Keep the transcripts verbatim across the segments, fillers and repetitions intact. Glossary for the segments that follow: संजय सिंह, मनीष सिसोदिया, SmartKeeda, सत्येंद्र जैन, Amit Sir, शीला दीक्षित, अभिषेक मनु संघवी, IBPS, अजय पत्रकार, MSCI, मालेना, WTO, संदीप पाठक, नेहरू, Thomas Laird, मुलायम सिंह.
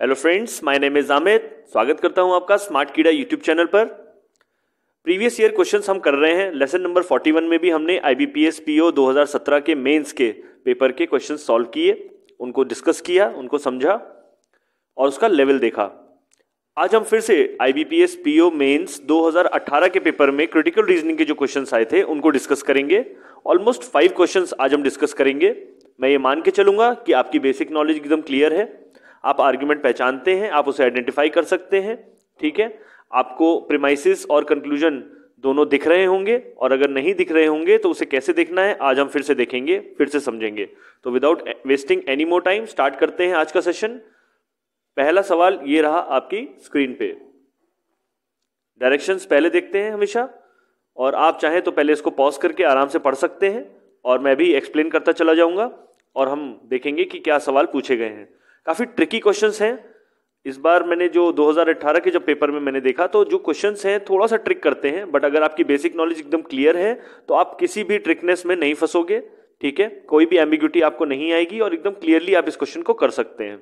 Hello friends, my name is Amit. स्वागत करता हूं आपका स्मार्ट कीड़ा यूट्यूब चैनल पर। प्रीवियस ईयर क्वेश्चंस हम कर रहे हैं। लेसन नंबर इकतालीस में भी हमने आईबीपीएस पीओ दो हज़ार सत्रह के मेंस के पेपर के क्वेश्चंस सॉल्व किए, उनको डिस्कस किया, उनको समझा और उसका लेवल देखा। आज हम फिर से आईबीपीएस पीओ मेंस दो हज़ार अठारह के पेपर में क्रिटिकल रीजनिंग के जो क्वेश्चंस आए थे उनको डिस्कस करेंगे। ऑलमोस्ट फाइव क्वेश्चंस आज हम डिस्कस करेंगे। मैं ये मान के चलूंगा कि आपकी बेसिक नॉलेज एकदम क्लियर है, आप आर्ग्यूमेंट पहचानते हैं, आप उसे आइडेंटिफाई कर सकते हैं, ठीक है। आपको प्रीमाइसिस और कंक्लूजन दोनों दिख रहे होंगे, और अगर नहीं दिख रहे होंगे तो उसे कैसे देखना है आज हम फिर से देखेंगे, फिर से समझेंगे। तो without wasting any more time start करते हैं आज का सेशन। पहला सवाल ये रहा आपकी स्क्रीन पे। डायरेक्शंस पहले देखते हैं हमेशा, और आप चाहें तो पहले इसको पॉज करके आराम से पढ़ सकते हैं और मैं भी एक्सप्लेन करता चला जाऊंगा और हम देखेंगे कि क्या सवाल पूछे गए हैं। काफ़ी ट्रिकी क्वेश्चंस हैं। इस बार मैंने जो दो हज़ार अठारह के जब पेपर में मैंने देखा तो जो क्वेश्चंस हैं थोड़ा सा ट्रिक करते हैं, बट अगर आपकी बेसिक नॉलेज एकदम क्लियर है तो आप किसी भी ट्रिकनेस में नहीं फंसोगे, ठीक है। कोई भी एम्बिग्यूटी आपको नहीं आएगी और एकदम क्लियरली आप इस क्वेश्चन को कर सकते हैं।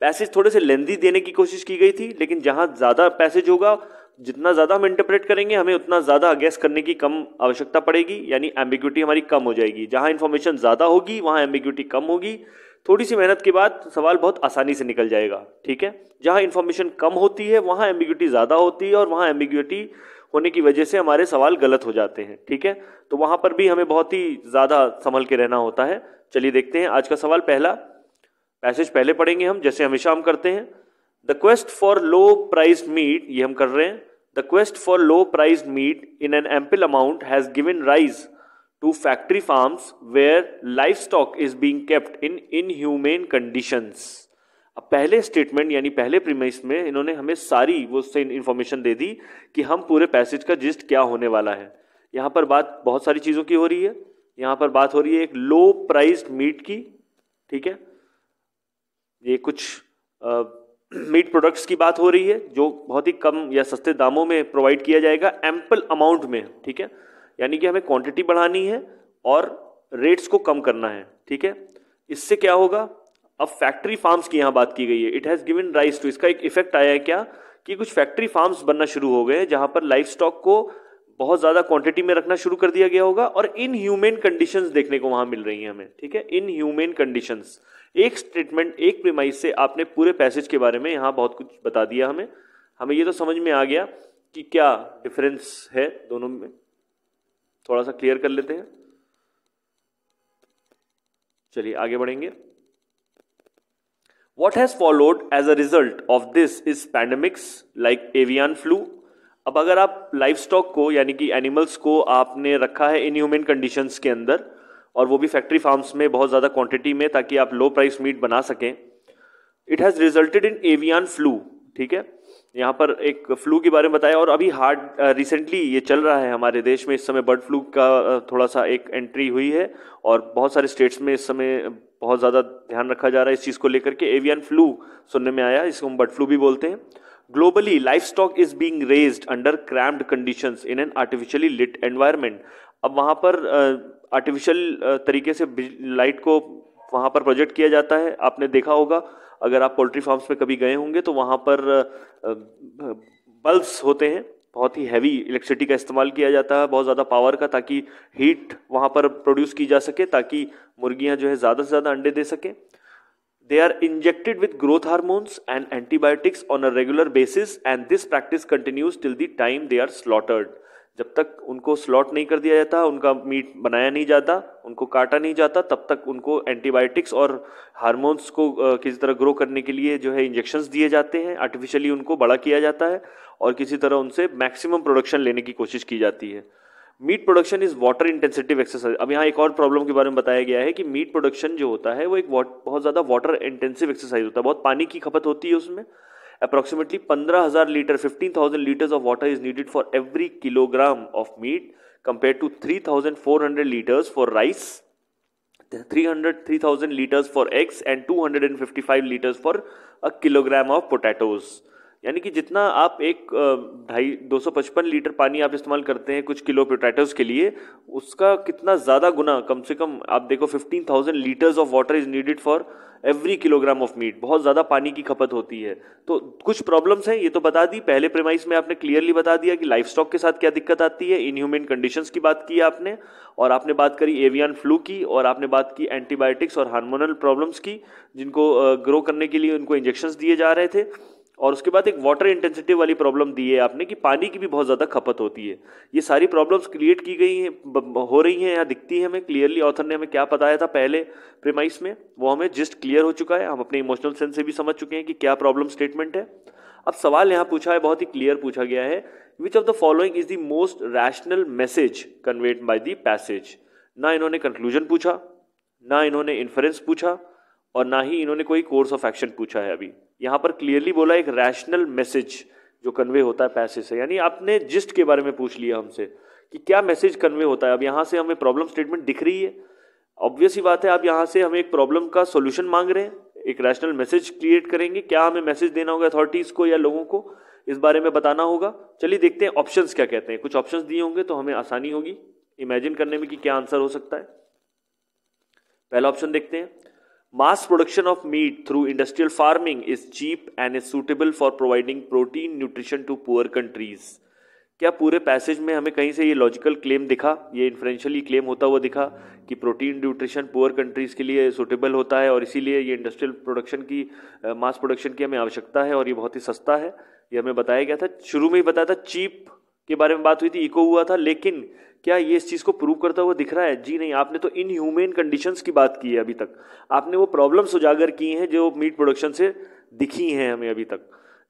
पैसेज थोड़े से लेंदी देने की कोशिश की गई थी, लेकिन जहाँ ज़्यादा पैसेज होगा, जितना ज़्यादा हम इंटरप्रेट करेंगे, हमें उतना ज़्यादा गैस करने की कम आवश्यकता पड़ेगी, यानी एम्बिग्यूटी हमारी कम हो जाएगी। जहाँ इन्फॉर्मेशन ज़्यादा होगी वहाँ एम्बिग्यूटी कम होगी। थोड़ी सी मेहनत के बाद सवाल बहुत आसानी से निकल जाएगा, ठीक है। जहाँ इन्फॉर्मेशन कम होती है वहाँ एम्बिग्यूटी ज़्यादा होती है, और वहाँ एम्बिग्यूटी होने की वजह से हमारे सवाल गलत हो जाते हैं, ठीक है। तो वहाँ पर भी हमें बहुत ही ज़्यादा संभल के रहना होता है। चलिए देखते हैं आज का सवाल। पहला पैसेज पहले पढ़ेंगे हम, जैसे हमेशा हम करते हैं। The quest for low price meat, ये हम कर रहे हैं। The quest for low price meat in an ample amount has given rise to factory farms where livestock is being kept in inhumane conditions। अब पहले स्टेटमेंट यानी पहले premise में इन्होंने हमें सारी वो उससे इन्फॉर्मेशन दे दी कि हम पूरे पैसेज का जिस्ट क्या होने वाला है। यहाँ पर बात बहुत सारी चीज़ों की हो रही है। यहाँ पर बात हो रही है एक लो प्राइस्ड मीट की, ठीक है। ये कुछ आ, मीट प्रोडक्ट्स की बात हो रही है जो बहुत ही कम या सस्ते दामों में प्रोवाइड किया जाएगा, एम्पल अमाउंट में, ठीक है। यानी कि हमें क्वांटिटी बढ़ानी है और रेट्स को कम करना है, ठीक है। इससे क्या होगा? अब फैक्ट्री फार्म्स की यहाँ बात की गई है। It has given rise to, इसका एक इफेक्ट आया है क्या कि कुछ फैक्ट्री फार्म्स बनना शुरू हो गए जहाँ पर लाइफ स्टॉक को बहुत ज़्यादा क्वांटिटी में रखना शुरू कर दिया गया होगा, और इनह्यूमन कंडीशंस देखने को वहाँ मिल रही हैं हमें, ठीक है। इनह्यूमन कंडीशंस, एक स्टेटमेंट, एक प्रीमाइस से आपने पूरे पैसेज के बारे में यहाँ बहुत कुछ बता दिया हमें। हमें ये तो समझ में आ गया कि क्या डिफरेंस है दोनों में। थोड़ा सा क्लियर कर लेते हैं, चलिए आगे बढ़ेंगे। What has followed as a result of this is pandemics like avian flu। अब अगर आप लाइव स्टॉक को यानी कि एनिमल्स को आपने रखा है इनह्यूमन कंडीशंस के अंदर, और वो भी फैक्ट्री फार्म्स में बहुत ज़्यादा क्वांटिटी में, ताकि आप लो प्राइस मीट बना सकें, it has resulted in avian flu, ठीक है। यहाँ पर एक फ्लू के बारे में बताया, और अभी हार्ड रिसेंटली ये चल रहा है हमारे देश में। इस समय बर्ड फ्लू का थोड़ा सा एक एंट्री हुई है और बहुत सारे स्टेट्स में इस समय बहुत ज़्यादा ध्यान रखा जा रहा है इस चीज़ को लेकर के। एवियन फ्लू सुनने में आया, इसको हम बर्ड फ्लू भी बोलते हैं। Globally livestock is being raised under cramped conditions in an artificially lit environment. अब वहाँ पर आर्टिफिशियल तरीके से लाइट को वहाँ पर प्रोजेक्ट किया जाता है। आपने देखा होगा, अगर आप पोल्ट्री फार्म्स में कभी गए होंगे तो वहाँ पर बल्ब्स होते हैं, बहुत ही हैवी इलेक्ट्रिसिटी का इस्तेमाल किया जाता है, बहुत ज़्यादा पावर का, ताकि हीट वहाँ पर प्रोड्यूस की जा सके, ताकि मुर्गियाँ जो है ज़्यादा से ज़्यादा अंडे दे सकें। They are injected with growth hormones and antibiotics on a regular basis and this practice continues till the time they are slaughtered. जब तक उनको स्लॉट नहीं कर दिया जाता, उनका मीट बनाया नहीं जाता, उनको काटा नहीं जाता, तब तक उनको एंटीबायोटिक्स और हार्मोन्स को किसी तरह ग्रो करने के लिए जो है इंजेक्शंस दिए जाते हैं, आर्टिफिशियली उनको बड़ा किया जाता है और किसी तरह उनसे मैक्सिमम प्रोडक्शन लेने की कोशिश की जाती है। Meat production is water intensive exercise. अब यहाँ एक और प्रॉब्लम के बारे में बताया गया है कि मीट प्रोडक्शन जो होता है वो एक बहुत ज़्यादा वाटर इंटेंसिव एक्सरसाइज होता है, बहुत पानी की खपत होती है उसमें। approximately पंद्रह हज़ार litre fifteen thousand liters of water is needed for every kilogram of meat compared to three thousand four hundred liters for rice, three thousand liters for eggs and two hundred fifty-five liters for a kilogram of potatoes। यानी कि जितना आप एक ढाई दो सौ पचपन litre पानी आप इस्तेमाल करते हैं कुछ किलो पोटैटोज़ के लिए, उसका कितना ज़्यादा गुना, कम से कम आप देखो fifteen thousand litres of water is needed for every kilogram of meat, बहुत ज़्यादा पानी की खपत होती है। तो कुछ प्रॉब्लम्स हैं ये तो बता दी, पहले प्रेमाइस में आपने क्लियरली बता दिया कि लाइफ स्टॉक के साथ क्या दिक्कत आती है, इनह्यूमन कंडीशंस की बात की आपने, और आपने बात करी एवियन फ्लू की, और आपने बात की एंटीबायोटिक्स और हार्मोनल प्रॉब्लम्स की जिनको ग्रो करने के लिए उनको इंजेक्शंस दिए जा रहे थे, और उसके बाद एक वाटर इंटेंसिटी वाली प्रॉब्लम दी है आपने कि पानी की भी बहुत ज़्यादा खपत होती है। ये सारी प्रॉब्लम्स क्रिएट की गई हैं, हो रही हैं या दिखती है हमें क्लियरली। ऑथर ने हमें क्या बताया था पहले प्रेमाइस में वो हमें जस्ट क्लियर हो चुका है, हम अपने इमोशनल सेंस से भी समझ चुके हैं कि क्या प्रॉब्लम स्टेटमेंट है। अब सवाल यहाँ पूछा है, बहुत ही क्लियर पूछा गया है, which of the following is the most rational message conveyed by the passage. ना इन्होंने कंक्लूजन पूछा, ना इन्होंने इन्फरेंस पूछा, और ना ही इन्होंने कोई कोर्स ऑफ एक्शन पूछा है। अभी यहाँ पर क्लियरली बोला एक रैशनल मैसेज जो कन्वे होता है पैसेज से, यानी आपने जिस्ट के बारे में पूछ लिया हमसे कि क्या मैसेज कन्वे होता है। अब यहाँ से हमें प्रॉब्लम स्टेटमेंट दिख रही है, ऑब्वियस ही बात है, आप यहाँ से हमें एक प्रॉब्लम का सोल्यूशन मांग रहे हैं, एक रैशनल मैसेज क्रिएट करेंगे। क्या हमें मैसेज देना होगा अथॉरिटीज़ को या लोगों को, इस बारे में बताना होगा। चलिए देखते हैं ऑप्शंस क्या कहते हैं, कुछ ऑप्शंस दिए होंगे तो हमें आसानी होगी इमेजिन करने में कि क्या आंसर हो सकता है। पहला ऑप्शन देखते हैं, mass production of meat through industrial farming is cheap and is suitable for providing protein nutrition to poor countries। क्या पूरे पैसेज में हमें कहीं से ये लॉजिकल क्लेम दिखा, ये इन्फ्रेंशियली क्लेम होता हुआ दिखा कि प्रोटीन न्यूट्रिशन पुअर कंट्रीज़ के लिए सूटेबल होता है और इसीलिए ये इंडस्ट्रियल प्रोडक्शन की मास प्रोडक्शन की हमें आवश्यकता है और ये बहुत ही सस्ता है। ये हमें बताया गया था, शुरू में ही बताया था, चीप के बारे में बात हुई थी, इको हुआ था, लेकिन क्या ये इस चीज़ को प्रूव करता हुआ दिख रहा है? जी नहीं, आपने तो इनह्यूमन कंडीशंस की बात की है अभी तक, आपने वो प्रॉब्लम्स उजागर की हैं जो मीट प्रोडक्शन से दिखी हैं हमें अभी तक,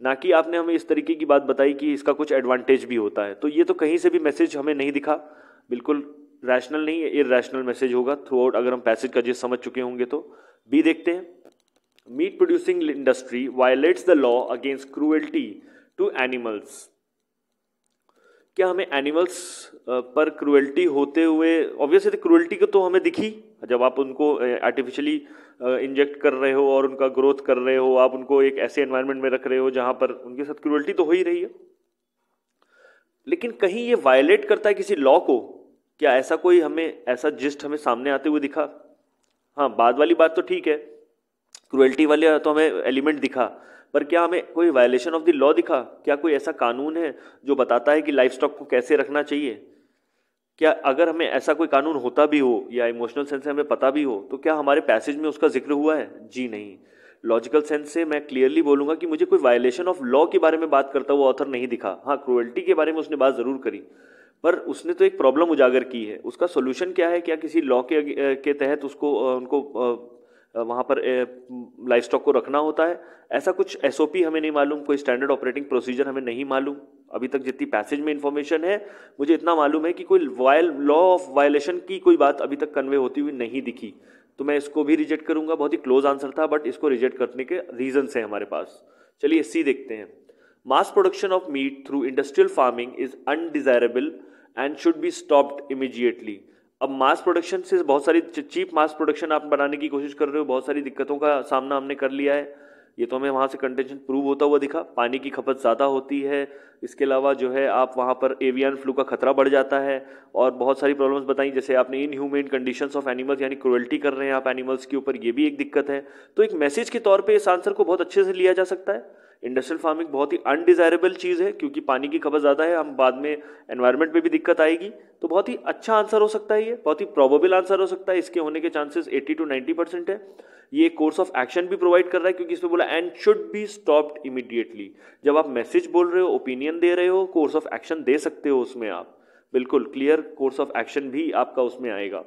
ना कि आपने हमें इस तरीके की बात बताई कि इसका कुछ एडवांटेज भी होता है। तो ये तो कहीं से भी मैसेज हमें नहीं दिखा, बिल्कुल रैशनल नहीं है, इरैशनल मैसेज होगा थ्रू आउट, अगर हम पैसेज का जिस समझ चुके होंगे तो। बी देखते हैं, meat producing industry violates the law against cruelty to animals. क्या हमें एनिमल्स पर क्रूएल्टी होते हुए, ऑब्वियसली क्रूएल्टी को तो हमें दिखी जब आप उनको आर्टिफिशियली इंजेक्ट कर रहे हो और उनका ग्रोथ कर रहे हो, आप उनको एक ऐसे एनवायरनमेंट में रख रहे हो जहां पर उनके साथ क्रूएल्टी तो हो ही रही है, लेकिन कहीं ये वायलेट करता है किसी लॉ को, क्या ऐसा कोई हमें ऐसा जिस्ट हमें सामने आते हुए दिखा? हाँ, बाद वाली बात तो ठीक है, क्रूएल्टी वाले तो हमें एलिमेंट दिखा, पर क्या हमें कोई वायलेशन ऑफ द लॉ दिखा? क्या कोई ऐसा कानून है जो बताता है कि लाइफ स्टॉक को कैसे रखना चाहिए? क्या अगर हमें ऐसा कोई कानून होता भी हो या इमोशनल सेंस से हमें पता भी हो तो क्या हमारे पैसेज में उसका जिक्र हुआ है? जी नहीं। लॉजिकल सेंस से मैं क्लियरली बोलूँगा कि मुझे कोई वायलेशन ऑफ लॉ के बारे में बात करता हुआ ऑथर नहीं दिखा। हाँ, क्रूएल्टी के बारे में उसने बात ज़रूर करी, पर उसने तो एक प्रॉब्लम उजागर की है, उसका सोल्यूशन क्या है? क्या किसी लॉ के के तहत उसको उनको वहाँ पर लाइफ स्टॉक को रखना होता है? ऐसा कुछ एसओपी हमें नहीं मालूम, कोई स्टैंडर्ड ऑपरेटिंग प्रोसीजर हमें नहीं मालूम। अभी तक जितनी पैसेज में इन्फॉर्मेशन है मुझे इतना मालूम है कि कोई वायल लॉ ऑफ वायलेशन की कोई बात अभी तक कन्वे होती हुई नहीं दिखी, तो मैं इसको भी रिजेक्ट करूँगा। बहुत ही क्लोज आंसर था, बट इसको रिजेक्ट करने के रीजन्स हैं हमारे पास। चलिए सी देखते हैं, mass production of meat through industrial farming is undesirable and should be stopped immediately. अब मास प्रोडक्शन से बहुत सारी चीप मास प्रोडक्शन आप बनाने की कोशिश कर रहे हो, बहुत सारी दिक्कतों का सामना हमने कर लिया है, ये तो हमें वहाँ से कंटेंशन प्रूव होता हुआ दिखा। पानी की खपत ज़्यादा होती है, इसके अलावा जो है आप वहाँ पर एवियन फ्लू का खतरा बढ़ जाता है, और बहुत सारी प्रॉब्लम्स बताई जैसे आपने इनह्यूमन कंडीशंस ऑफ एनिमल्स यानी क्रूएल्टी कर रहे हैं आप एनिमल्स के ऊपर, ये भी एक दिक्कत है। तो एक मैसेज के तौर पर इस आंसर को बहुत अच्छे से लिया जा सकता है। इंडस्ट्रियल फार्मिंग बहुत ही अनडिजायरेबल चीज़ है क्योंकि पानी की खपत ज़्यादा है, हम बाद में एनवायरनमेंट पे भी दिक्कत आएगी, तो बहुत ही अच्छा आंसर हो सकता है, ये बहुत ही प्रोबेबल आंसर हो सकता है। इसके होने के चांसेस अस्सी टू नब्बे परसेंट है। ये कोर्स ऑफ एक्शन भी प्रोवाइड कर रहा है क्योंकि इसमें बोला and should be stopped immediately. जब आप मैसेज बोल रहे हो, ओपिनियन दे रहे हो, कोर्स ऑफ एक्शन दे सकते हो उसमें, आप बिल्कुल क्लियर कोर्स ऑफ एक्शन भी आपका उसमें आएगा।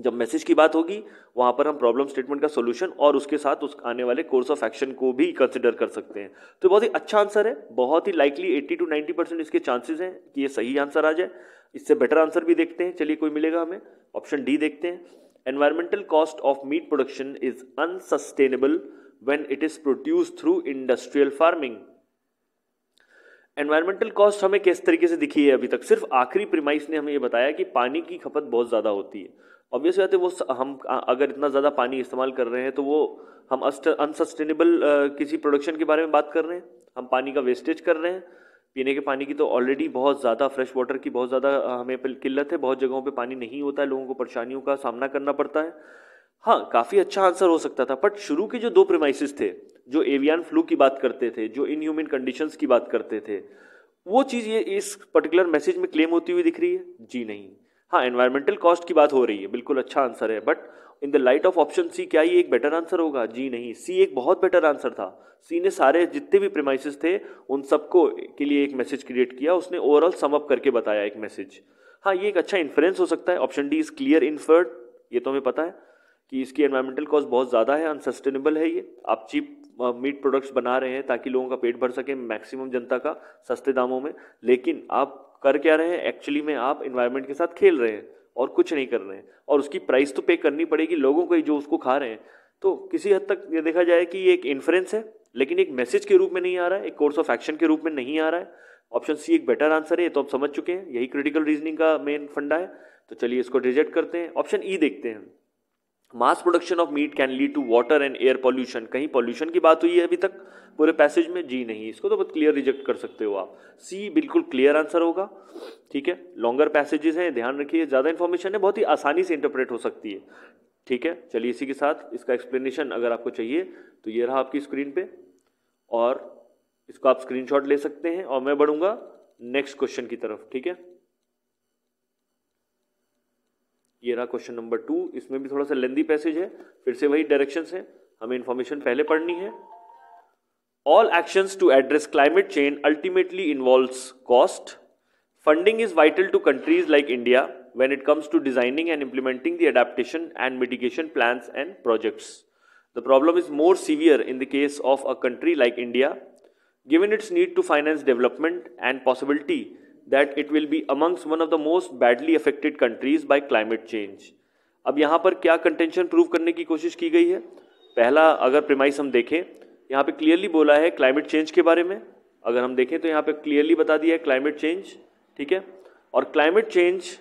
जब मैसेज की बात होगी वहाँ पर हम प्रॉब्लम स्टेटमेंट का सोल्यूशन और उसके साथ उस आने वाले कोर्स ऑफ एक्शन को भी कंसिडर कर सकते हैं। तो बहुत ही अच्छा आंसर है, बहुत ही लाइकली अस्सी टू नब्बे परसेंट इसके चांसेस हैं कि ये सही आंसर आ जाए। इससे बेटर आंसर भी देखते हैं, चलिए कोई मिलेगा हमें। ऑप्शन डी देखते हैं, environmental cost of meat production is unsustainable when it is produced through industrial farming. Environmental cost हमें किस तरीके से दिखी है अभी तक? सिर्फ आखिरी प्रीमाइस ने हमें ये बताया कि पानी की खपत बहुत ज़्यादा होती है। ऑब्वियस बात है, वो हम अगर इतना ज़्यादा पानी इस्तेमाल कर रहे हैं तो वो हम अनसस्टेनेबल किसी प्रोडक्शन के बारे में बात कर रहे हैं, हम पानी का वेस्टेज कर रहे हैं। पीने के पानी की तो ऑलरेडी बहुत ज़्यादा, फ्रेश वाटर की बहुत ज़्यादा हमें किल्लत है, बहुत जगहों पे पानी नहीं होता है, लोगों को परेशानियों का सामना करना पड़ता है। हाँ काफी अच्छा आंसर हो सकता था, बट शुरू के जो दो प्रेमाइसिस थे, जो एवियन फ्लू की बात करते थे, जो इनह्यूमन कंडीशंस की बात करते थे, वो चीज़ ये इस पर्टिकुलर मैसेज में क्लेम होती हुई दिख रही है जी नहीं। हाँ एनवायरमेंटल कॉस्ट की बात हो रही है, बिल्कुल अच्छा आंसर है, but in the light of option C क्या ये एक बेटर आंसर होगा? जी नहीं, सी एक बहुत बेटर आंसर था। सी ने सारे जितने भी प्रेमाइसिस थे उन सबको के लिए एक मैसेज क्रिएट किया, उसने ओवरऑल सम अप करके बताया एक मैसेज। हाँ ये एक अच्छा इन्फ्रेंस हो सकता है। Option D is clear inferred, ये तो हमें पता है कि इसकी एनवायरमेंटल कॉस्ट बहुत ज़्यादा है, अनसस्टेनेबल है। ये आप चीप मीट प्रोडक्ट्स बना रहे हैं ताकि लोगों का पेट भर सके, मैक्सिमम जनता का, सस्ते दामों में, लेकिन आप कर क्या रहे हैं एक्चुअली में? आप एनवायरनमेंट के साथ खेल रहे हैं और कुछ नहीं कर रहे हैं, और उसकी प्राइस तो पे करनी पड़ेगी लोगों को जो उसको खा रहे हैं। तो किसी हद तक ये देखा जाए कि ये एक इन्फ्रेंस है, लेकिन एक मैसेज के रूप में नहीं आ रहा है, एक कोर्स ऑफ एक्शन के रूप में नहीं आ रहा है। ऑप्शन सी एक बेटर आंसर है, ये तो आप समझ चुके हैं, यही क्रिटिकल रीजनिंग का मेन फंडा है। तो चलिए इसको रिजेक्ट करते हैं। ऑप्शन ई देखते हैं, mass production of meat can lead to water and air pollution. कहीं पॉल्यूशन की बात हुई है अभी तक पूरे पैसेज में? जी नहीं, इसको तो बहुत क्लियर रिजेक्ट कर सकते हो आप। सी बिल्कुल क्लियर आंसर होगा। ठीक है, लॉन्गर पैसेजेस हैं, ध्यान रखिए, ज़्यादा इन्फॉर्मेशन है, बहुत ही आसानी से इंटरप्रेट हो सकती है। ठीक है, चलिए इसी के साथ इसका एक्सप्लेनेशन अगर आपको चाहिए तो ये रहा आपकी स्क्रीन पे, और इसको आप स्क्रीनशॉट ले सकते हैं, और मैं बढ़ूँगा नेक्स्ट क्वेश्चन की तरफ। ठीक है, ये रहा क्वेश्चन नंबर टू। इसमें भी थोड़ा सा लेंदी पैसेज है, फिर से वही डायरेक्शंस हैं, हमें इन्फॉर्मेशन पहले पढ़नी है। All actions to address climate change ultimately involves cost. Funding is vital to countries like India when it comes to designing and implementing the adaptation and mitigation plans and projects. The problem is more severe in the case of a country like India given its need to finance development and possibility that it will be amongst one of the most badly affected countries by climate change. अब यहाँ पर क्या contention prove करने की कोशिश की गई है? पहला अगर premise हम देखें, यहाँ पे clearly बोला है climate change के बारे में। अगर हम देखें तो यहाँ पे clearly बता दिया है climate change, ठीक है, और climate change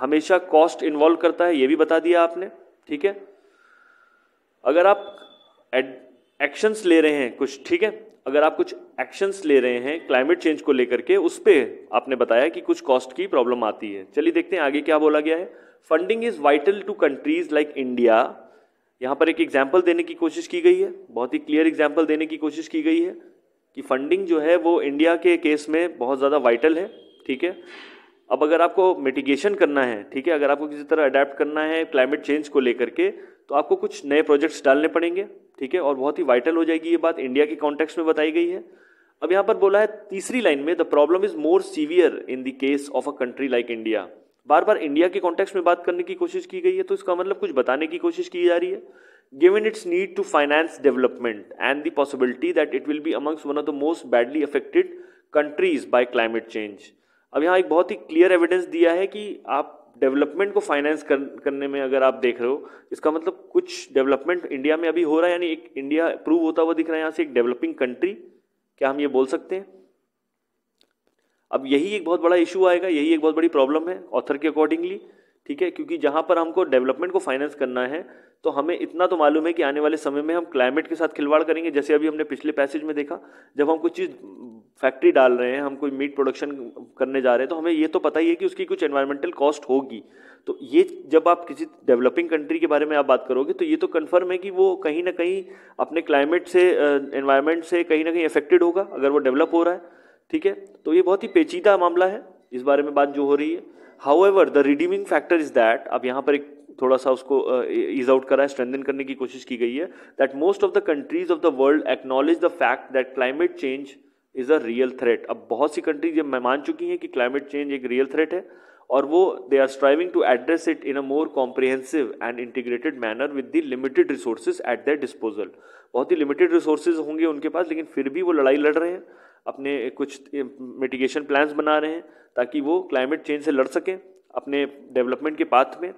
हमेशा cost involve करता है, ये भी बता दिया आपने। ठीक है, अगर आप actions ले रहे हैं कुछ, ठीक है, अगर आप कुछ एक्शंस ले रहे हैं क्लाइमेट चेंज को लेकर के, उस पे आपने बताया कि कुछ कॉस्ट की प्रॉब्लम आती है। चलिए देखते हैं आगे क्या बोला गया है। Funding is vital to countries like India, यहाँ पर एक एग्जांपल देने की कोशिश की गई है, बहुत ही क्लियर एग्जांपल देने की कोशिश की गई है कि फंडिंग जो है वो इंडिया के केस में बहुत ज़्यादा वाइटल है। ठीक है, अब अगर आपको मिटिगेशन करना है, ठीक है, अगर आपको किसी तरह अडेप्ट करना है क्लाइमेट चेंज को लेकर के, तो आपको कुछ नए प्रोजेक्ट्स डालने पड़ेंगे। ठीक है, और बहुत ही वाइटल हो जाएगी ये बात, इंडिया के कॉन्टेक्स्ट में बताई गई है। अब यहाँ पर बोला है तीसरी लाइन में, the problem is more severe in the case of a country like India. बार बार इंडिया के कॉन्टेक्स्ट में बात करने की कोशिश की गई है, तो इसका मतलब कुछ बताने की कोशिश की जा रही है। Given its need to finance development and the possibility that it will be amongst one of the most badly affected countries by climate change. अब यहाँ एक बहुत ही क्लियर एविडेंस दिया है कि आप डेवलपमेंट को फाइनेंस कर, करने में अगर आप देख रहे हो, इसका मतलब कुछ डेवलपमेंट इंडिया में अभी हो रहा है, यानी एक इंडिया प्रूव होता हुआ दिख रहा है यहाँ से, एक डेवलपिंग कंट्री, क्या हम ये बोल सकते हैं? अब यही एक बहुत बड़ा इशू आएगा, यही एक बहुत बड़ी प्रॉब्लम है ऑथर के अकॉर्डिंगली। ठीक है, क्योंकि जहाँ पर हमको डेवलपमेंट को फाइनेंस करना है, तो हमें इतना तो मालूम है कि आने वाले समय में हम क्लाइमेट के साथ खिलवाड़ करेंगे। जैसे अभी हमने पिछले पैसेज में देखा, जब हम कोई चीज़ फैक्ट्री डाल रहे हैं, हम कोई मीट प्रोडक्शन करने जा रहे हैं, तो हमें ये तो पता ही है कि उसकी कुछ एनवायरमेंटल कॉस्ट होगी। तो ये जब आप किसी डेवलपिंग कंट्री के बारे में आप बात करोगे, तो ये तो कन्फर्म है कि वो कहीं ना कहीं अपने क्लाइमेट से, एनवायरमेंट से कहीं ना कहीं अफेक्टेड होगा अगर वो डेवलप हो रहा है। ठीक है, तो ये बहुत ही पेचीदा मामला है, इस बारे में बात जो हो रही है। However, the redeeming factor is that, अब यहाँ पर एक थोड़ा सा उसको ईज आउट करा है, स्ट्रेंथन करने की कोशिश की गई है, that most of the countries of the world acknowledge the fact that climate change is a real threat. अब बहुत सी कंट्रीज ये मान चुकी हैं कि क्लाइमेट चेंज एक रियल थ्रेट है, और वो they are striving to address it in a more comprehensive and integrated manner with the limited resources at their disposal. बहुत ही लिमिटेड रिसोर्सेज होंगे उनके पास, लेकिन फिर भी वो लड़ाई लड़ रहे हैं, अपने कुछ मिटिगेशन प्लान्स बना रहे हैं ताकि वो क्लाइमेट चेंज से लड़ सकें अपने डेवलपमेंट के पाथ में।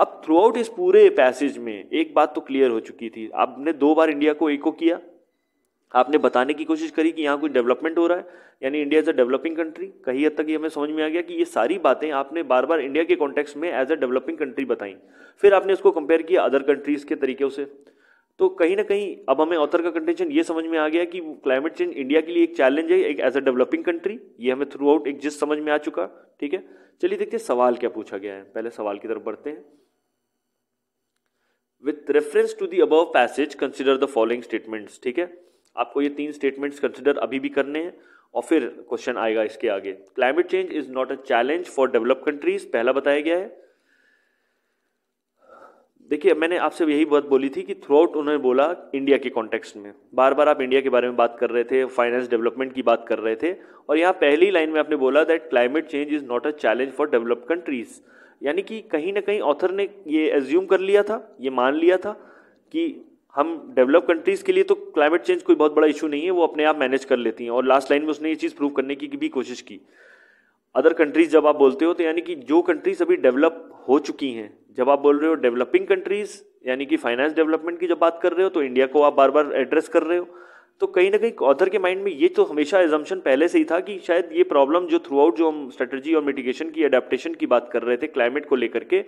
अब थ्रू आउट इस पूरे पैसेज में एक बात तो क्लियर हो चुकी थी, आपने दो बार इंडिया को इको किया, आपने बताने की कोशिश करी कि यहाँ कुछ डेवलपमेंट हो रहा है, यानी India is a developing country. कहीं हद तक ये हमें समझ में आ गया कि ये सारी बातें आपने बार बार इंडिया के कॉन्टेक्स्ट में एज अ डेवलपिंग कंट्री बताई, फिर आपने उसको कंपेयर किया अदर कंट्रीज़ के तरीक़ों से। तो कहीं ना कहीं अब हमें ऑथर का कंटेंशन ये समझ में आ गया कि क्लाइमेट चेंज इंडिया के लिए एक चैलेंज है, एक एज अ डेवलपिंग कंट्री, ये हमें थ्रू आउट एक जिस समझ में आ चुका। ठीक है, चलिए देखते हैं सवाल क्या पूछा गया है, पहले सवाल की तरफ बढ़ते हैं। With reference to the above passage consider the following statements. ठीक है, आपको ये तीन स्टेटमेंट्स कंसिडर अभी भी करने हैं और फिर क्वेश्चन आएगा इसके आगे। Climate change is not a challenge for developed countries, पहला बताया गया है। देखिए, मैंने आपसे यही बात बोली थी कि थ्रू आउट उन्होंने बोला इंडिया के कॉन्टेक्स्ट में, बार बार आप इंडिया के बारे में बात कर रहे थे, फाइनेंस डेवलपमेंट की बात कर रहे थे, और यहाँ पहली लाइन में आपने बोला that climate change is not a challenge for developed countries. यानी कि कहीं ना कहीं ऑथर ने ये एज्यूम कर लिया था, ये मान लिया था कि हम डेवलप कंट्रीज़ के लिए तो क्लाइमेट चेंज कोई बहुत बड़ा इशू नहीं है, वो अपने आप मैनेज कर लेती हैं। और लास्ट लाइन में उसने ये चीज़ प्रूव करने की भी कोशिश की, अदर कंट्रीज़ जब आप बोलते हो तो यानी कि जो कंट्रीज़ अभी डेवलप हो चुकी हैं, जब आप बोल रहे हो डेवलपिंग कंट्रीज़ यानी कि फाइनेंस डेवलपमेंट की जब बात कर रहे हो तो इंडिया को आप बार बार एड्रेस कर रहे हो। तो कहीं ना कहीं ऑथर के माइंड में ये तो हमेशा एजम्पशन पहले से ही था कि शायद ये प्रॉब्लम जो थ्रू आउट जो हम स्ट्रेटजी और मिटिगेशन की अडेप्टेशन की बात कर रहे थे क्लाइमेट को लेकर के,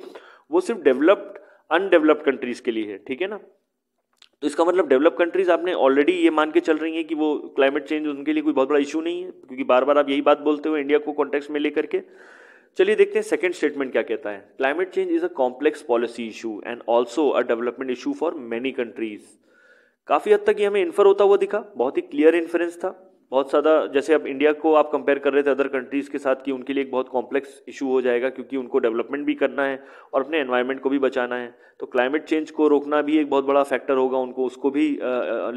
वो सिर्फ डेवलप्ड अनडेवलप्ड कंट्रीज़ के लिए है। ठीक है ना, तो इसका मतलब डेवलप कंट्रीज़ आपने ऑलरेडी ये मान के चल रही हैं कि वो क्लाइमेट चेंज उनके लिए कोई बहुत बड़ा इशू नहीं है, क्योंकि बार बार आप यही बात बोलते हो इंडिया को कॉन्टेक्स्ट में लेकर के। चलिए देखते हैं सेकंड स्टेटमेंट क्या कहता है। Climate change is a complex policy issue and also a development issue for many countries. काफ़ी हद तक ये हमें इन्फर होता हुआ दिखा, बहुत ही क्लियर इन्फरेंस था, बहुत ज़्यादा। जैसे अब इंडिया को आप कंपेयर कर रहे थे अदर कंट्रीज़ के साथ कि उनके लिए एक बहुत कॉम्प्लेक्स इशू हो जाएगा क्योंकि उनको डेवलपमेंट भी करना है और अपने एनवायरनमेंट को भी बचाना है, तो क्लाइमेट चेंज को रोकना भी एक बहुत बड़ा फैक्टर होगा, उनको उसको भी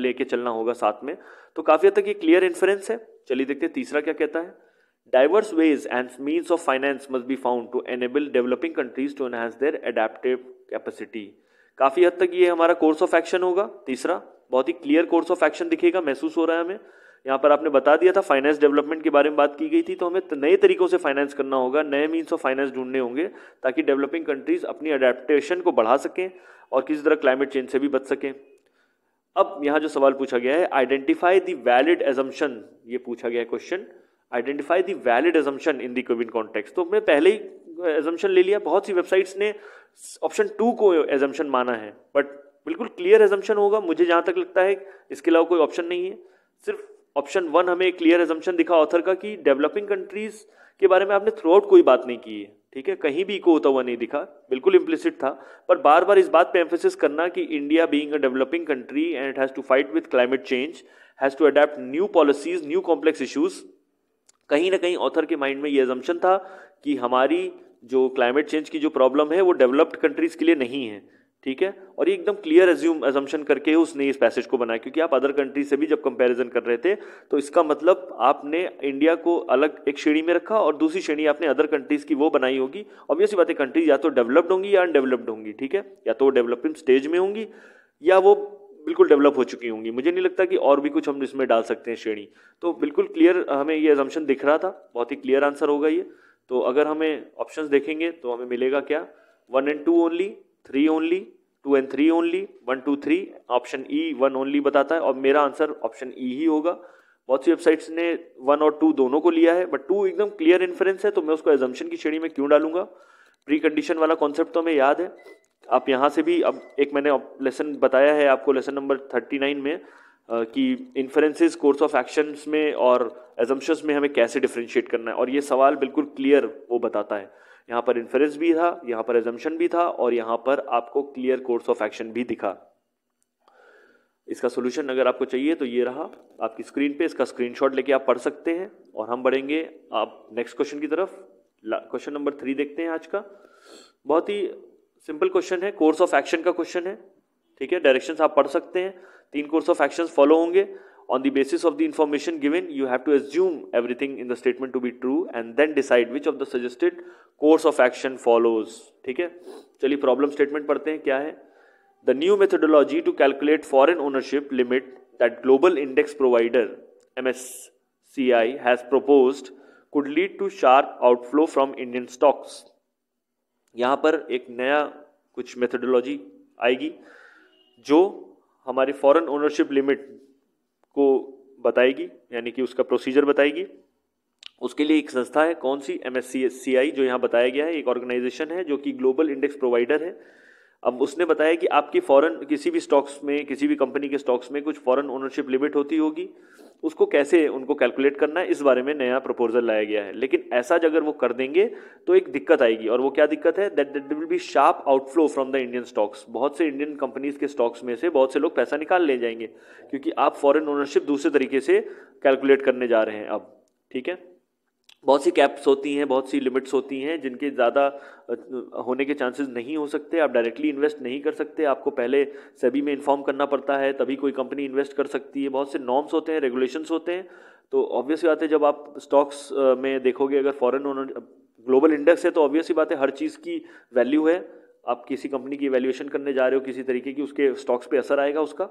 लेके चलना होगा साथ में। तो काफ़ी हद तक ये क्लियर इन्फ्रेंस है। चलिए देखते हैं तीसरा क्या कहता है। Diverse ways and means of finance must be found to enable developing countries to enhance their adaptive capacity. काफ़ी हद तक ये हमारा कोर्स ऑफ एक्शन होगा तीसरा, बहुत ही क्लियर कोर्स ऑफ एक्शन दिखेगा, महसूस हो रहा है हमें। यहाँ पर आपने बता दिया था फाइनेंस डेवलपमेंट के बारे में बात की गई थी, तो हमें नए तरीकों से फाइनेंस करना होगा, नए मीन्स ऑफ फाइनेंस ढूंढने होंगे ताकि डेवलपिंग कंट्रीज़ अपनी अडेप्टेशन को बढ़ा सकें और किसी तरह क्लाइमेट चेंज से भी बच सकें। अब यहाँ जो सवाल पूछा गया है, आइडेंटिफाई द वैलिड एजम्पशन, ये पूछा गया question, identify the valid assumption in the given context. तो हमने पहले ही एजम्पशन ले लिया, बहुत सी वेबसाइट्स ने ऑप्शन टू को एजम्पशन माना है, बट बिल्कुल क्लियर एजम्पशन होगा, मुझे जहाँ तक लगता है इसके अलावा कोई ऑप्शन नहीं है। सिर्फ ऑप्शन वन हमें एक क्लियर एजम्पशन दिखा ऑथर का कि डेवलपिंग कंट्रीज़ के बारे में आपने थ्रू आउट कोई बात नहीं की है। ठीक है, कहीं भी इको होता हुआ नहीं दिखा, बिल्कुल इम्प्लिसिट था, पर बार बार इस बात पे एम्फेसिस करना कि India being a developing country and it has to fight with climate change, has to adapt new policies, new complex issues, कहीं ना कहीं ऑथर के माइंड में ये एजम्पशन था कि हमारी जो क्लाइमेट चेंज की जो प्रॉब्लम है वो डेवलप्ड कंट्रीज़ के लिए नहीं है। ठीक है, और ये एकदम क्लियर एज्यूम एजम्पशन करके उसने इस पैसेज को बनाया, क्योंकि आप अदर कंट्री से भी जब कंपैरिजन कर रहे थे तो इसका मतलब आपने इंडिया को अलग एक श्रेणी में रखा और दूसरी श्रेणी आपने अदर कंट्रीज़ की वो बनाई होगी। ऑब्वियसली बात है, कंट्रीज या तो डेवलप्ड होंगी या अनडेवलप्ड होंगी। ठीक है, या तो वो डेवलपिंग स्टेज में होंगी या वो बिल्कुल डेवलप हो चुकी होंगी। मुझे नहीं लगता कि और भी कुछ हम इसमें डाल सकते हैं श्रेणी। तो बिल्कुल क्लियर हमें ये एजम्पशन दिख रहा था, बहुत ही क्लियर आंसर होगा ये। तो अगर हमें ऑप्शंस देखेंगे तो हमें मिलेगा क्या, one and two only, three only, two and three only, one two three, option E one only बताता है, और मेरा आंसर ऑप्शन ई ही होगा। बहुत सी वेबसाइट्स ने वन और टू दोनों को लिया है, बट टू एकदम क्लियर इन्फ्रेंस है तो मैं उसको एजम्पशन की श्रेणी में क्यों डालूंगा। प्री कंडीशन वाला कॉन्सेप्ट तो हमें याद है, आप यहाँ से भी अब एक मैंने लेसन बताया है आपको लेसन नंबर थर्टी नाइन में कि इन्फ्रेंसेस कोर्स ऑफ एक्शंस में और एजम्पशंस में हमें कैसे डिफ्रेंशिएट करना है, और ये सवाल बिल्कुल क्लियर वो बताता है। यहाँ पर इन्फरेंस भी था, यहाँ पर एजम्पशन भी था, और यहाँ पर आपको क्लियर कोर्स ऑफ एक्शन भी दिखा। इसका सोल्यूशन अगर आपको चाहिए तो ये रहा आपकी स्क्रीन पे, इसका स्क्रीनशॉट लेके आप पढ़ सकते हैं। और हम बढ़ेंगे आप नेक्स्ट क्वेश्चन की तरफ। क्वेश्चन नंबर थ्री देखते हैं आज का, बहुत ही सिंपल क्वेश्चन है, कोर्स ऑफ एक्शन का क्वेश्चन है। ठीक है, डायरेक्शंस आप पढ़ सकते हैं, तीन कोर्स ऑफ एक्शंस फॉलो होंगे। On the basis of the information given, you have to assume everything in the statement to be true and then decide which of the suggested course of action follows. ठीक है, चलिए problem statement पढ़ते हैं क्या है। The new methodology to calculate foreign ownership limit that global index provider M S C I has proposed could lead to sharp outflow from Indian stocks. यहाँ पर एक नया कुछ methodology आएगी जो हमारे foreign ownership limit को बताएगी, यानी कि उसका प्रोसीजर बताएगी। उसके लिए एक संस्था है, कौन सी, एम एस सी आई, जो यहाँ बताया गया है, एक ऑर्गेनाइजेशन है जो कि ग्लोबल इंडेक्स प्रोवाइडर है। अब उसने बताया कि आपकी फॉरेन किसी भी स्टॉक्स में, किसी भी कंपनी के स्टॉक्स में कुछ फॉरेन ओनरशिप लिमिट होती होगी, उसको कैसे उनको कैलकुलेट करना है, इस बारे में नया प्रपोजल लाया गया है। लेकिन ऐसा अगर वो कर देंगे तो एक दिक्कत आएगी, और वो क्या दिक्कत है, that that will be sharp outflow from the Indian stocks. बहुत से इंडियन कंपनीज के स्टॉक्स में से बहुत से लोग पैसा निकाल ले जाएंगे, क्योंकि आप फॉरेन ओनरशिप दूसरे तरीके से कैलकुलेट करने जा रहे हैं अब। ठीक है, बहुत सी कैप्स होती हैं, बहुत सी लिमिट्स होती हैं, जिनके ज़्यादा होने के चांसेस नहीं हो सकते। आप डायरेक्टली इन्वेस्ट नहीं कर सकते, आपको पहले सेबी में इन्फॉर्म करना पड़ता है, तभी कोई कंपनी इन्वेस्ट कर सकती है। बहुत से नॉर्म्स होते हैं, रेगुलेशंस होते हैं। तो ऑब्वियसली बात है, जब आप स्टॉक्स में देखोगे, अगर फॉरेन ओनर ग्लोबल इंडेक्स है तो ऑब्वियसली बात है हर चीज़ की वैल्यू है। आप किसी कंपनी की वैल्यूएशन करने जा रहे हो किसी तरीके की, उसके स्टॉक्स पर असर आएगा उसका।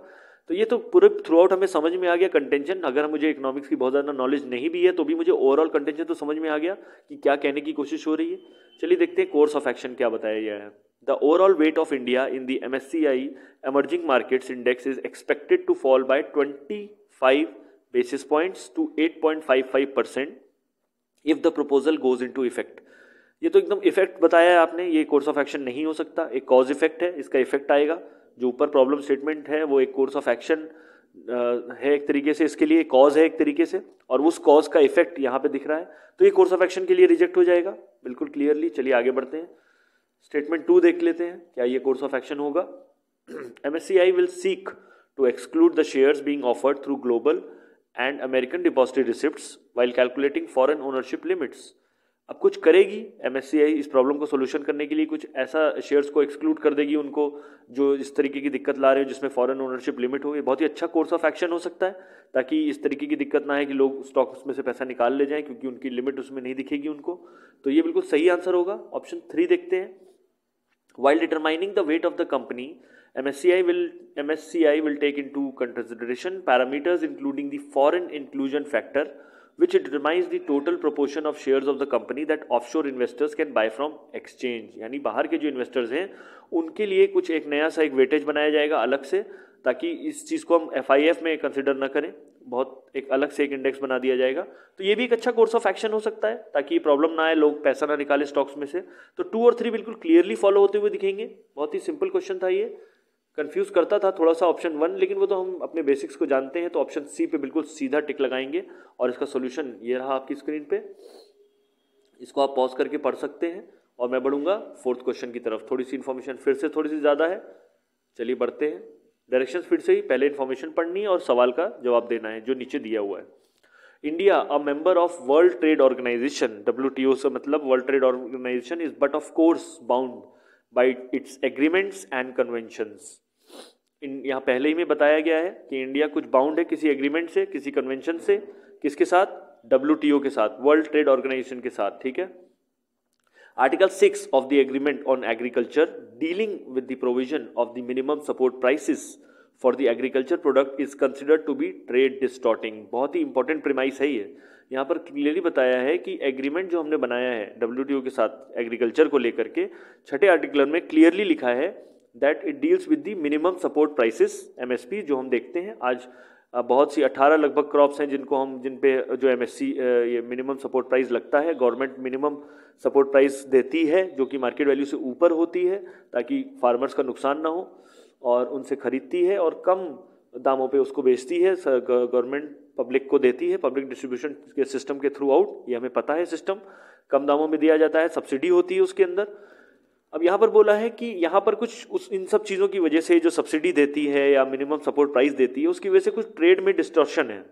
तो ये तो पूरे थ्रू आउट हमें समझ में आ गया कंटेंशन। अगर मुझे इकोनॉमिक्स की बहुत ज़्यादा नॉलेज नहीं भी है तो भी मुझे ओवरऑल कंटेंशन तो समझ में आ गया कि क्या कहने की कोशिश हो रही है। चलिए देखते हैं कोर्स ऑफ एक्शन क्या बताया गया है। The overall weight of India in the MSCI emerging markets index is expected to fall by twenty five basis points to eight point five five percent if the proposal goes in to effect. ये तो एकदम effect बताया है आपने, ये course of action नहीं हो सकता, एक कॉज इफेक्ट है, इसका इफेक्ट आएगा। जो ऊपर प्रॉब्लम स्टेटमेंट है वो एक कोर्स ऑफ एक्शन है एक तरीके से, इसके लिए कॉज है एक तरीके से, और उस कॉज का इफेक्ट यहाँ पे दिख रहा है, तो ये कोर्स ऑफ एक्शन के लिए रिजेक्ट हो जाएगा बिल्कुल क्लियरली। चलिए आगे बढ़ते हैं, स्टेटमेंट टू देख लेते हैं क्या ये कोर्स ऑफ एक्शन होगा। MSCI will seek to exclude the shares being offered through global and American depository receipts while calculating foreign ownership limits. अब कुछ करेगी एमएससीआई इस प्रॉब्लम को सोल्यूशन करने के लिए, कुछ ऐसा शेयर्स को एक्सक्लूड कर देगी उनको जो इस तरीके की दिक्कत ला रहे हो, जिसमें फॉरेन ओनरशिप लिमिट हो। ये बहुत ही अच्छा कोर्स ऑफ एक्शन हो सकता है, ताकि इस तरीके की दिक्कत ना आए कि लोग स्टॉक्स में से पैसा निकाल ले जाएं क्योंकि उनकी लिमिट उसमें नहीं दिखेगी उनको। तो ये बिल्कुल सही आंसर होगा। ऑप्शन थ्री देखते हैं, while determining the weight of the company MSCI will MSCI will take into consideration parameters including the foreign inclusion factor which determines the total proportion of shares of the company that offshore investors can buy from exchange। यानी बाहर के जो investors हैं उनके लिए कुछ एक नया सा एक वेटेज बनाया जाएगा अलग से, ताकि इस चीज़ को हम एफ आई एफ में कंसिडर ना करें, बहुत एक अलग से एक इंडेक्स बना दिया जाएगा। तो ये भी एक अच्छा कोर्स ऑफ एक्शन हो सकता है, ताकि प्रॉब्लम ना आए, लोग पैसा ना निकाले स्टॉक्स में से। तो टू और थ्री बिल्कुल क्लियरली फॉलो होते हुए दिखेंगे। बहुत ही सिंपल क्वेश्चन था ये, कंफ्यूज करता था थोड़ा सा ऑप्शन वन, लेकिन वो तो हम अपने बेसिक्स को जानते हैं। तो ऑप्शन सी पे बिल्कुल सीधा टिक लगाएंगे, और इसका सॉल्यूशन ये रहा आपकी स्क्रीन पे, इसको आप पॉज करके पढ़ सकते हैं। और मैं बढ़ूंगा फोर्थ क्वेश्चन की तरफ, थोड़ी सी इन्फॉर्मेशन फिर से थोड़ी सी ज़्यादा है, चलिए बढ़ते हैं। डायरेक्शन फिर से ही, पहले इन्फॉर्मेशन पढ़नी है और सवाल का जवाब देना है जो नीचे दिया हुआ है। India a member of World Trade Organization, W T O से मतलब World Trade Organization, is but of course bound by its agreements and conventions. इन यहाँ पहले ही में बताया गया है कि इंडिया कुछ बाउंड है किसी एग्रीमेंट से, किसी कन्वेंशन से, किसके साथ, डब्ल्यू टी ओ के साथ, वर्ल्ड ट्रेड ऑर्गेनाइजेशन के साथ। ठीक है, article six of the agreement on agriculture dealing with the provision of the minimum support prices for the agriculture product is considered to be trade distorting. बहुत ही important premise है ये, यहाँ पर क्लियरली बताया है कि एग्रीमेंट जो हमने बनाया है डब्ल्यू टी ओ के साथ एग्रीकल्चर को लेकर के, छठे आर्टिकल में क्लियरली लिखा है that it deals with the minimum support prices, MSP, जो हम देखते हैं आज बहुत सी अठारह लगभग क्रॉप्स हैं जिनको हम जिन पे जो एमएससी ये मिनिमम सपोर्ट प्राइस लगता है, गवर्नमेंट मिनिमम सपोर्ट प्राइस देती है जो कि मार्केट वैल्यू से ऊपर होती है, ताकि फार्मर्स का नुकसान ना हो, और उनसे खरीदती है और कम दामों पे उसको बेचती है, गवर्नमेंट पब्लिक को देती है, पब्लिक डिस्ट्रीब्यूशन के सिस्टम के थ्रू आउट, ये हमें पता है सिस्टम कम दामों में दिया जाता है, सब्सिडी होती है उसके अंदर। अब यहाँ पर बोला है कि यहाँ पर कुछ उस इन सब चीज़ों की वजह से जो सब्सिडी देती है या मिनिमम सपोर्ट प्राइस देती है, उसकी वजह से कुछ ट्रेड में डिस्टॉर्शन है,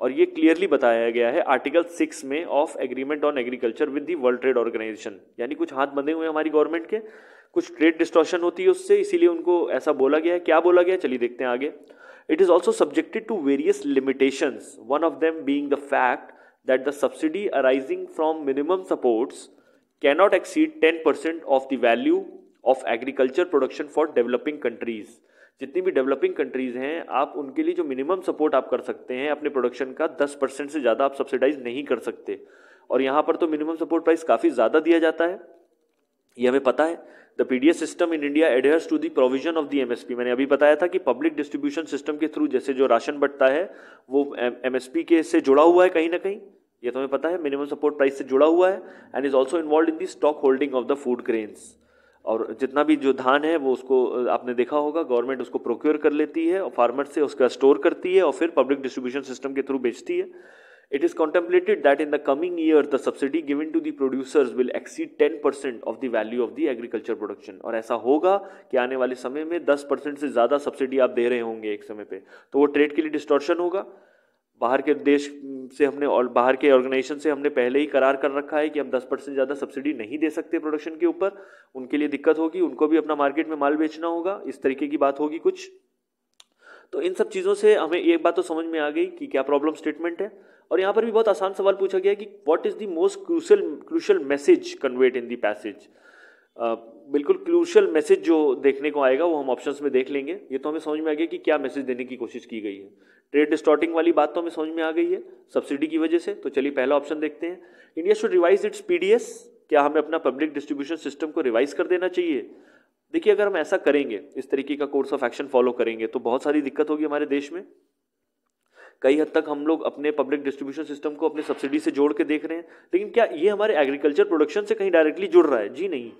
और ये क्लियरली बताया गया है आर्टिकल सिक्स में of agreement on agriculture with the World Trade Organization. यानी कुछ हाथ बंधे हुए हैं हमारी गवर्नमेंट के, कुछ ट्रेड डिस्टॉर्शन होती है उससे, इसीलिए उनको ऐसा बोला गया है। क्या बोला गया, चलिए देखते हैं आगे। It is also subjected to various limitations, one of them being the fact that the subsidy arising from minimum supports cannot exceed ten percent of the value of agriculture production for developing countries। जितनी भी developing countries हैं, आप उनके लिए जो minimum support आप कर सकते हैं अपने प्रोडक्शन का, टेन परसेंट से ज़्यादा आप सब्सिडाइज नहीं कर सकते। और यहाँ पर तो मिनिमम सपोर्ट प्राइस काफ़ी ज़्यादा दिया जाता है, ये हमें पता है। The PDS system in India adheres to the provision of the MSP. मैंने अभी बताया था कि पब्लिक डिस्ट्रीब्यूशन सिस्टम के थ्रू जैसे जो राशन बंटता है वो एमएसपी के से जुड़ा हुआ है कहीं ना कहीं, ये तो हमें पता है, मिनिमम सपोर्ट प्राइस से जुड़ा हुआ है, and is also involve in the stock holding of the food grains. और जितना भी जो धान है वो उसको आपने देखा होगा गवर्नमेंट उसको प्रोक्योर कर लेती है और फार्मर से उसका स्टोर करती है और फिर पब्लिक डिस्ट्रीब्यूशन सिस्टम के थ्रू बेचती है. It is contemplated that in the coming year the subsidy given to the producers will exceed ten percent of the value of the agriculture production. और ऐसा होगा कि आने वाले समय में ten percent से ज़्यादा सब्सिडी आप दे रहे होंगे एक समय पे, तो वो ट्रेड के लिए डिस्टॉर्शन होगा. बाहर के देश से हमने और बाहर के ऑर्गेनाइजेशन से हमने पहले ही करार कर रखा है कि हम ten percent ज़्यादा सब्सिडी नहीं दे सकते प्रोडक्शन के ऊपर. उनके लिए दिक्कत होगी, उनको भी अपना मार्केट में माल बेचना होगा, इस तरीके की बात होगी कुछ. तो इन सब चीज़ों से हमें एक बात तो समझ में आ गई कि क्या प्रॉब्लम स्टेटमेंट है. और यहाँ पर भी बहुत आसान सवाल पूछा गया कि what is the most crucial crucial message conveyed in the passage. बिल्कुल क्रूशियल मैसेज जो देखने को आएगा वो हम ऑप्शंस में देख लेंगे. ये तो हमें समझ में आ गया कि क्या मैसेज देने की कोशिश की गई है. ट्रेड डिस्टॉर्टिंग वाली बात तो हमें समझ में आ गई है सब्सिडी की वजह से. तो चलिए पहला ऑप्शन देखते हैं, India should revise its PDS. क्या हमें अपना पब्लिक डिस्ट्रीब्यूशन सिस्टम को रिवाइज कर देना चाहिए? देखिए, अगर हम ऐसा करेंगे, इस तरीके का कोर्स ऑफ एक्शन फॉलो करेंगे, तो बहुत सारी दिक्कत होगी हमारे देश में. कई हद तक हम लोग अपने पब्लिक डिस्ट्रीब्यूशन सिस्टम को अपने सब्सिडी से जोड़ के देख रहे हैं, लेकिन क्या ये हमारे एग्रीकल्चर प्रोडक्शन से कहीं डायरेक्टली जुड़ रहा है? जी नहीं.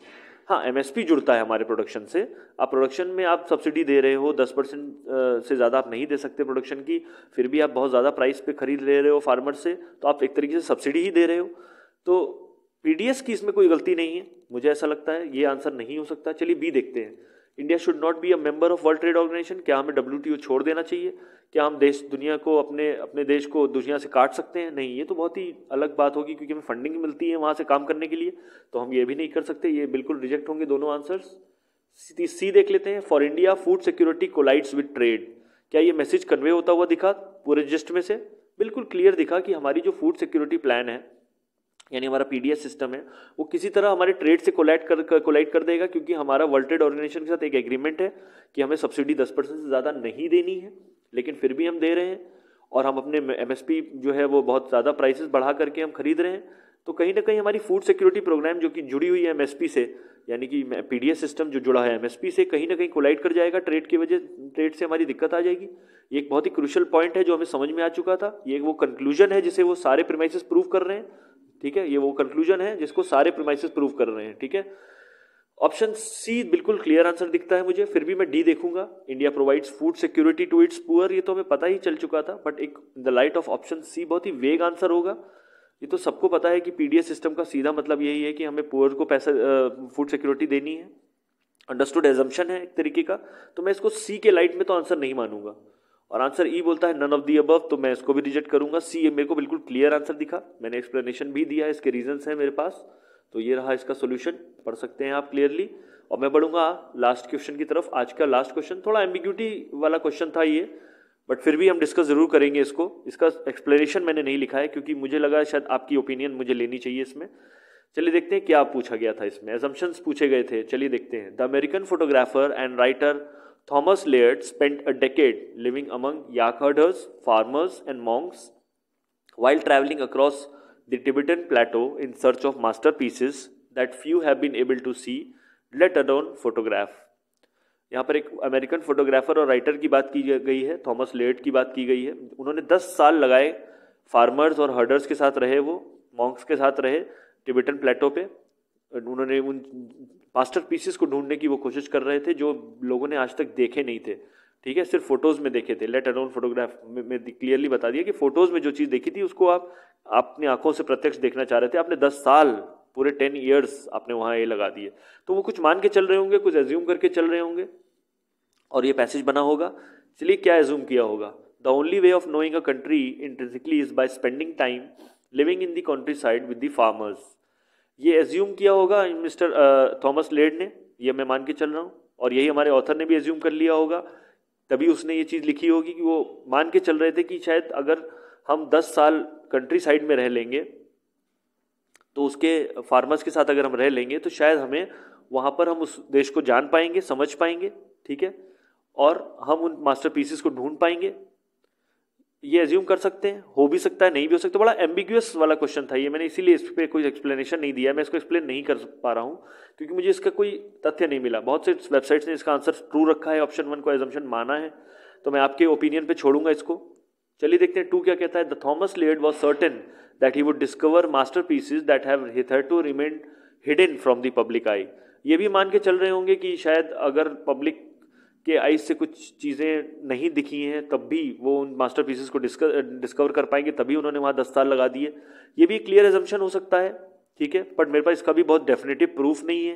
हाँ, एमएसपी जुड़ता है हमारे प्रोडक्शन से. आप प्रोडक्शन में आप सब्सिडी दे रहे हो, दस परसेंट से ज़्यादा आप नहीं दे सकते प्रोडक्शन की, फिर भी आप बहुत ज़्यादा प्राइस पे खरीद ले रहे हो फार्मर से, तो आप एक तरीके से सब्सिडी ही दे रहे हो. तो पीडीएस की इसमें कोई गलती नहीं है, मुझे ऐसा लगता है ये आंसर नहीं हो सकता. चलिए बी देखते हैं, India should not be a member of World Trade Organization. क्या हमें डब्ल्यू टी ओ छोड़ देना चाहिए? क्या हम देश दुनिया को अपने अपने देश को दुनिया से काट सकते हैं? नहीं, ये तो बहुत ही अलग बात होगी क्योंकि हमें फंडिंग मिलती है वहाँ से काम करने के लिए, तो हम ये भी नहीं कर सकते. ये बिल्कुल रिजेक्ट होंगे दोनों आंसर्स. सी देख लेते हैं, for India food security collides with trade. क्या ये मैसेज कन्वे होता हुआ दिखा पूरे जिस्ट में से? बिल्कुल क्लियर दिखा कि हमारी जो फूड सिक्योरिटी प्लान है, यानी हमारा पीडीएस सिस्टम है, वो किसी तरह हमारे ट्रेड से कोलाइड कर कोलाइड कर देगा, क्योंकि हमारा वर्ल्ड ट्रेड ऑर्गेनाइजेशन के साथ एक एग्रीमेंट है कि हमें सब्सिडी दस परसेंट से ज़्यादा नहीं देनी है, लेकिन फिर भी हम दे रहे हैं और हम अपने एमएसपी जो है वो बहुत ज़्यादा प्राइसेस बढ़ा करके हम खरीद रहे हैं. तो कहीं ना कहीं हमारी फूड सिक्योरिटी प्रोग्राम जो कि जुड़ी हुई है एमएसपी से, यानी कि पीडीएस सिस्टम जो जुड़ा है एमएसपी से, कहीं ना कहीं कोलाइड कर जाएगा ट्रेड की वजह, ट्रेड से हमारी दिक्कत आ जाएगी. ये एक बहुत ही क्रूशियल पॉइंट है जो हमें समझ में आ चुका था. ये वो कंक्लूजन है जिसे वो सारे प्रीमाइसेस प्रूव कर रहे हैं. ठीक है, ये वो कंक्लूजन है जिसको सारे प्रीमाइसेस प्रूव कर रहे हैं. ठीक है, ऑप्शन सी बिल्कुल क्लियर आंसर दिखता है मुझे. फिर भी मैं डी देखूंगा, India provides food security to its poor. ये तो हमें पता ही चल चुका था, बट एक in the light of option C बहुत ही वेग आंसर होगा. ये तो सबको पता है कि पीडीएस सिस्टम का सीधा मतलब यही है कि हमें पुअर को पैसा फूड सिक्योरिटी देनी है. अंडरस्टूड एजम्पशन है एक तरीके का, तो मैं इसको सी के लाइट में तो आंसर नहीं मानूंगा. और आंसर ई बोलता है नन ऑफ दी अबव, तो मैं इसको भी रिजेक्ट करूंगा. सी मेरे को बिल्कुल क्लियर आंसर दिखा, मैंने एक्सप्लेनेशन भी दिया, इसके रीजंस हैं मेरे पास. तो ये रहा इसका सॉल्यूशन, पढ़ सकते हैं आप क्लियरली. और मैं बढ़ूंगा लास्ट क्वेश्चन की तरफ. आज का लास्ट क्वेश्चन थोड़ा एम्बिग्यूटी वाला क्वेश्चन था ये, बट फिर भी हम डिस्कस जरूर करेंगे इसको. इसका एक्सप्लेनेशन मैंने नहीं लिखा है क्योंकि मुझे लगा शायद आपकी ओपिनियन मुझे लेनी चाहिए इसमें. चलिए देखते हैं क्या पूछा गया था इसमें, असम्पशंस पूछे गए थे. चलिए देखते हैं, the American photographer and writer Thomas Laird spent a decade living among yak herders, farmers and monks while traveling across the Tibetan Plateau in search of masterpieces that few have been able to see, let alone photograph. यहाँ पर एक American photographer और writer की बात की गई है, Thomas lead की बात की गई है. उन्होंने दस साल लगाए, फार्मर्स और हर्डर्स के साथ रहे, वो मॉन्क्स के साथ रहे टिबेटन प्लेटो पे. उन्होंने उन मास्टर पीसेस को ढूंढने की वो कोशिश कर रहे थे जो लोगों ने आज तक देखे नहीं थे. ठीक है, सिर्फ फोटोज़ में देखे थे. लेट अलोन फोटोग्राफ में, में क्लियरली बता दिया कि फ़ोटोज़ में जो चीज़ देखी थी उसको आप अपनी आंखों से प्रत्यक्ष देखना चाह रहे थे. आपने दस साल, पूरे टेन ईयर्स आपने वहाँ ये लगा दिए. तो वो कुछ मान के चल रहे होंगे, कुछ एज्यूम करके चल रहे होंगे, और ये पैसेज बना होगा. चलिए क्या एज्यूम किया होगा, the only way of knowing a country intrinsically is by spending time living in the country side with the farmers. ये एज्यूम किया होगा मिस्टर थॉमस लेड ने, ये मैं मान के चल रहा हूँ, और यही हमारे ऑथर ने भी एज्यूम कर लिया होगा. तभी उसने ये चीज़ लिखी होगी कि वो मान के चल रहे थे कि शायद अगर हम दस साल कंट्री साइड में रह लेंगे, तो उसके फार्मर्स के साथ अगर हम रह लेंगे तो शायद हमें वहाँ पर हम उस देश को जान पाएंगे, समझ पाएंगे. ठीक है, और हम उन मास्टरपीसेस को ढूंढ पाएंगे. ये एज्यूम कर सकते हैं, हो भी सकता है, नहीं भी हो सकता. बड़ा एम्बिग्यूस वाला क्वेश्चन था ये, मैंने इसीलिए इस पर कोई एक्सप्लेनेशन नहीं दिया. मैं इसको एक्सप्लेन नहीं कर पा रहा हूँ क्योंकि मुझे इसका कोई तथ्य नहीं मिला. बहुत से वेबसाइट्स ने इसका आंसर ट्रू रखा है, ऑप्शन वन को एजम्पशन माना है, तो मैं आपके ओपिनियन पे छोड़ूंगा इसको. चलिए देखते हैं टू क्या कहता है, the Thomas Laird was certain that he would discover master pieces that have hitherto remained hidden from the public eye. ये भी मान के चल रहे होंगे कि शायद अगर पब्लिक के आइज से कुछ चीज़ें नहीं दिखी हैं तब भी वो उन मास्टर पीसेस को डिस्कवर कर पाएंगे, तभी उन्होंने वहाँ दस साल लगा दिए, ये भी क्लियर एजम्पशन हो सकता है, ठीक है। बट मेरे पास इसका भी बहुत डेफिनेटिव प्रूफ नहीं है,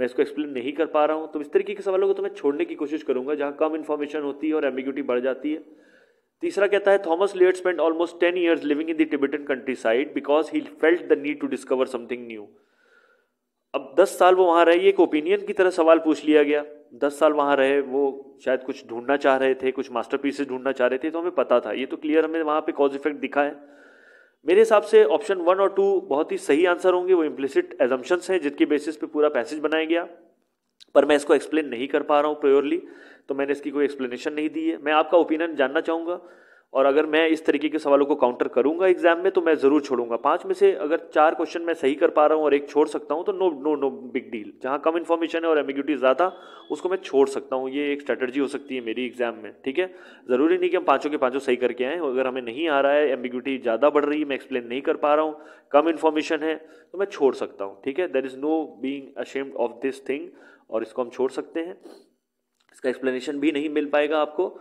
मैं इसको एक्सप्लेन नहीं कर पा रहा हूँ। तो इस तरीके के सवालों को तो मैं छोड़ने की कोशिश करूँगा जहाँ कम इन्फॉर्मेशन होती है और एम्बिग्यूटी बढ़ जाती है। तीसरा कहता है, Thomas Laird spend almost ten years living in the Tibetan country side because he felt the need to discover something new. अब दस साल वो वहाँ रहे, ये एक ओपिनियन की तरह सवाल पूछ लिया गया। दस साल वहाँ रहे, वो शायद कुछ ढूंढना चाह रहे थे, कुछ मास्टरपीसेस ढूंढना चाह रहे थे, तो हमें पता था, ये तो क्लियर हमें वहाँ पे कॉज इफेक्ट दिखा है। मेरे हिसाब से ऑप्शन वन और टू बहुत ही सही आंसर होंगे, वो इम्प्लिसिट एजम्पशंस हैं जिसके बेसिस पे पूरा पैसेज बनाया गया, पर मैं इसको एक्सप्लेन नहीं कर पा रहा हूँ प्योरली, तो मैंने इसकी कोई एक्सप्लेनेशन नहीं दी है। मैं आपका ओपिनियन जानना चाहूँगा, और अगर मैं इस तरीके के सवालों को काउंटर करूंगा एग्जाम में तो मैं ज़रूर छोड़ूंगा। पांच में से अगर चार क्वेश्चन मैं सही कर पा रहा हूं और एक छोड़ सकता हूं तो no no no big deal. जहां कम इन्फॉर्मेशन है और एम्बिग्यूटी ज़्यादा, उसको मैं छोड़ सकता हूं, ये एक स्ट्रेटजी हो सकती है मेरी एग्जाम में, ठीक है। ज़रूरी नहीं कि हम पाँचों के पाँचों सही करके आएँ, अगर हमें नहीं आ रहा है, एम्बिग्यूटी ज़्यादा बढ़ रही है, मैं एक्सप्लेन नहीं कर पा रहा हूँ, कम इन्फॉर्मेशन है, तो मैं छोड़ सकता हूँ, ठीक है। There is no being ashamed of this thing, और इसको हम छोड़ सकते हैं, इसका एक्सप्लेनेशन भी नहीं मिल पाएगा आपको।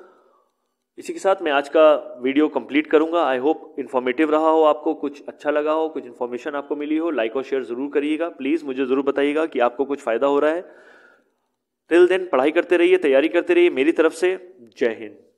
इसी के साथ मैं आज का वीडियो कंप्लीट करूंगा। आई होप इन्फॉर्मेटिव रहा हो, आपको कुछ अच्छा लगा हो, कुछ इन्फॉर्मेशन आपको मिली हो। लाइक और शेयर ज़रूर करिएगा, प्लीज़ मुझे ज़रूर बताइएगा कि आपको कुछ फ़ायदा हो रहा है। टिल देन पढ़ाई करते रहिए, तैयारी करते रहिए। मेरी तरफ से जय हिंद।